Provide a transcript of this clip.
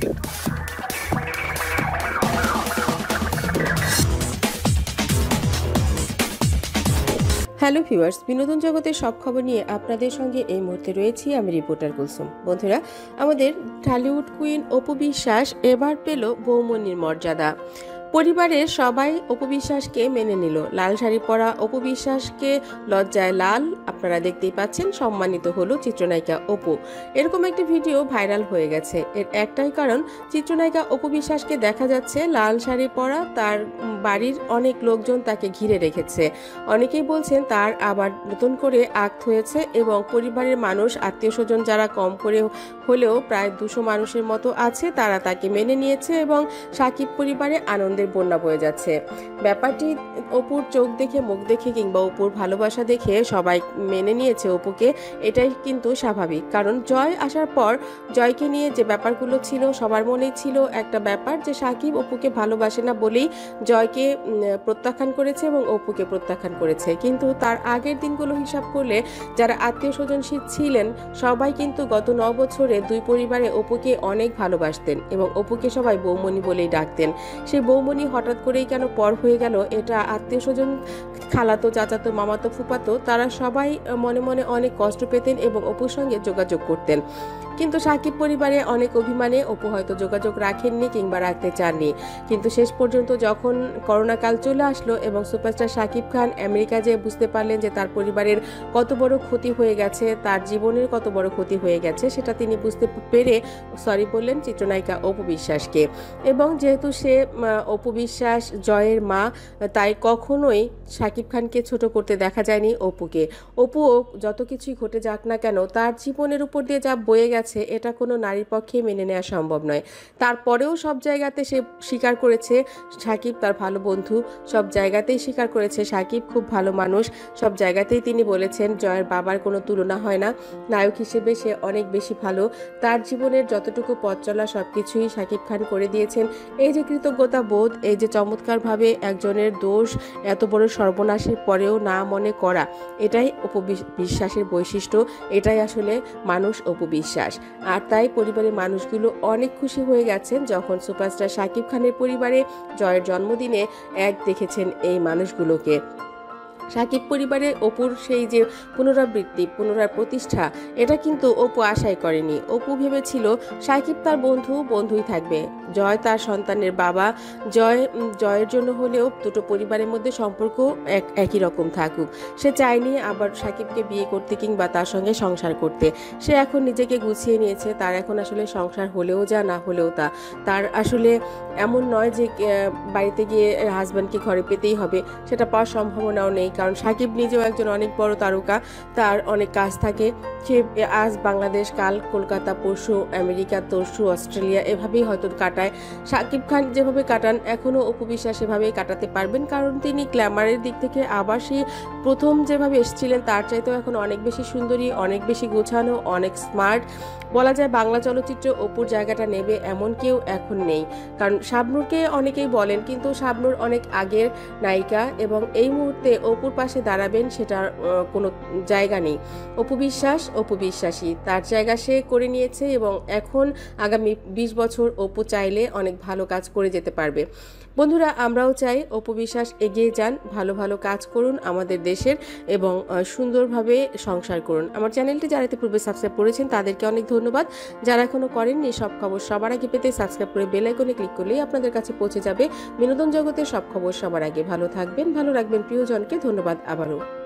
Hello viewers, বিনোদন জগতের সব খবর নিয়ে আপনাদের সঙ্গে এই মুহূর্তে রয়েছি আমি রিপোর্টার কুলসুম। বন্ধুরা, আমাদের টলিউড কুইন অপু বিশ্বাস এবার পেল বৌমনির মর্যাদা। পরিবারের সবাই অপু বিশ্বাসকে মেনে নিল। লাল শাড়ি পরা অপু বিশ্বাসকে লজ্জায় লাল, আপনারা দেখতেই পাচ্ছেন, সম্মানিত হলো চিত্রনায়িকা অপু। এরকম একটি ভিডিও ভাইরাল হয়ে গেছে। এর একটাই কারণ, চিত্রনায়িকা অপু বিশ্বাসকে দেখা যাচ্ছে লাল শাড়ি পরা, তার বাড়ির অনেক লোকজন তাকে ঘিরে রেখেছে। অনেকেই বলছেন তার আবার নতুন করে আক্ত হয়েছে এবং পরিবারের মানুষ, আত্মীয় স্বজন যারা কম করে হলেও প্রায় 200 মানুষের মতো আছে, তারা তাকে মেনে নিয়েছে এবং শাকিব পরিবারে আনন্দ বন্যা বয়ে যাচ্ছে। ব্যাপারটি অপুর চোখ দেখে, মুখ দেখে কিংবা অপুর ভালোবাসা দেখে সবাই মেনে নিয়েছে অপুকে, এটাই কিন্তু স্বাভাবিক। কারণ জয় আসার পর জয়কে নিয়ে যে ব্যাপারগুলো ছিল, সবার মনেই ছিল একটা ব্যাপার যে শাকিব অপুকে ভালোবাসে না বলেই জয়কে প্রত্যাখ্যান করেছে এবং অপুকে প্রত্যাখ্যান করেছে। কিন্তু তার আগের দিনগুলো হিসাব করলে যারা আত্মীয় স্বজন ছিলেন সবাই কিন্তু গত 9 বছরে দুই পরিবারে অপুকে অনেক ভালোবাসতেন এবং অপুকে সবাই বৌমনি বলেই ডাকতেন। সেই বৌমনি হঠাৎ করেই কেন পর হয়ে গেল, এটা আত্মীয় স্বজন, খালাতো, চাচাতো, মামাতো, ফুপাতো, তারা সবাই মনে মনে অনেক কষ্ট পেতেন এবং অপুর সঙ্গে যোগাযোগ করতেন। কিন্তু শাকিব পরিবারে অনেক অভিমানে অপু হয়তো যোগাযোগ রাখেননি কিংবা রাখতে চাননি। কিন্তু শেষ পর্যন্ত যখন করোনাকাল চলে আসলো এবং সুপারস্টার শাকিব খান আমেরিকা যেয়ে বুঝতে পারলেন যে তার পরিবারের কত বড় ক্ষতি হয়ে গেছে, তার জীবনের কত বড় ক্ষতি হয়ে গেছে, সেটা তিনি বুঝতে পেরে সরি বললেন চিত্রনায়িকা অপু বিশ্বাসকে। এবং যেহেতু সে অপু বিশ্বাস জয়ের মা, তাই কখনোই শাকিব খানকে ছোট করতে দেখা যায়নি অপুকে। অপুও যত কিছুই ঘটে যাক না কেন, তার জীবনের উপর দিয়ে যা বয়ে গেছে এটা কোনো নারীর পক্ষে মেনে নেওয়া সম্ভব নয়। তারপরেও সব জায়গাতে সে স্বীকার করেছে শাকিব তার ভালো বন্ধু, সব জায়গাতেই স্বীকার করেছে শাকিব খুব ভালো মানুষ, সব জায়গাতেই তিনি বলেছেন জয়ের বাবার কোনো তুলনা হয় না, নায়ক হিসেবে সে অনেক বেশি ভালো। তার জীবনের যতটুকু পথ চলা সব কিছুই শাকিব খান করে দিয়েছেন। এই যে কৃতজ্ঞতা বোধ, এই যে চমৎকারভাবে একজনের দোষ, এত বড় সর্বনাশের পরেও না মনে করা, এটাই অপু বিশ্বাসের বৈশিষ্ট্য, এটাই আসলে মানুষ অপু বিশ্বাস। আর তাই পরিবারের মানুষগুলো অনেক খুশি হয়ে গেছেন যখন সুপারস্টার শাকিব খানের পরিবারে জয়ের জন্মদিনে এক দেখেছেন এই মানুষগুলোকে। শাকিব পরিবারে অপুর সেই যে পুনরাপ্রতিষ্ঠা, এটা কিন্তু অপু আশাই করেনি। অপু ভেবেছিল শাকিব তার বন্ধু, বন্ধুই থাকবে, জয় তার সন্তানের বাবা, জয়ের জন্য হলেও দুটো পরিবারের মধ্যে সম্পর্ক একই রকম থাকুক। সে চায়নি আবার শাকিবকে বিয়ে করতে কিংবা তার সঙ্গে সংসার করতে। সে এখন নিজেকে গুছিয়ে নিয়েছে। তার এখন আসলে সংসার হলেও যা, না হলেও তা। তার আসলে এমন নয় যে বাড়িতে গিয়ে হাজব্যান্ডকে ঘরে পেতেই হবে, সেটা পাওয়ার সম্ভাবনাও নেই। কারণ শাকিব নিজেও একজন অনেক বড় তারকা, তার অনেক কাজ থাকে। সে আজ বাংলাদেশ, কাল কলকাতা, পরশু আমেরিকা, তরশু অস্ট্রেলিয়া, এভাবেই হয়তো কাটায়। শাকিব খান যেভাবে কাটান, এখনও অপু বিশ্বাস সেভাবেই কাটাতে পারবেন। কারণ তিনি গ্ল্যামারের দিক থেকে আবার সেই প্রথম যেভাবে এসেছিলেন তার চাইতেও এখন অনেক বেশি সুন্দরী, অনেক বেশি গোছানো, অনেক স্মার্ট। বলা যায় বাংলা চলচ্চিত্রে অপুর জায়গাটা নেবে এমন কেউ এখন নেই। কারণ শাবনূরকে অনেকেই বলেন, কিন্তু শাবনূর অনেক আগের নায়িকা এবং এই মুহূর্তে অপুর পাশে দাঁড়াবেন সেটার কোনো জায়গা নেই। অপু বিশ্বাস অপু বিশ্বাসী, তার জায়গা সে করে নিয়েছে এবং এখন আগামী 20 বছর অপু চাইলে অনেক ভালো কাজ করে যেতে পারবে। বন্ধুরা, আমরাও চাই অপু বিশ্বাস এগিয়ে যান, ভালো ভালো কাজ করুন আমাদের দেশের এবং সুন্দরভাবে সংসার করুন। আমার চ্যানেলটি যারা পূর্বে সাবস্ক্রাইব করেছেন তাদেরকে অনেক ধন্যবাদ। যারা এখনও করেননি, সব খবর সবার আগে পেতে সাবস্ক্রাইব করে বেল আইকনে ক্লিক করলেই আপনাদের কাছে পৌঁছে যাবে বিনোদন জগতের সব খবর সবার আগে। ভালো থাকবেন, ভালো রাখবেন প্রিয়জনকে। ধন্যবাদ আবারও।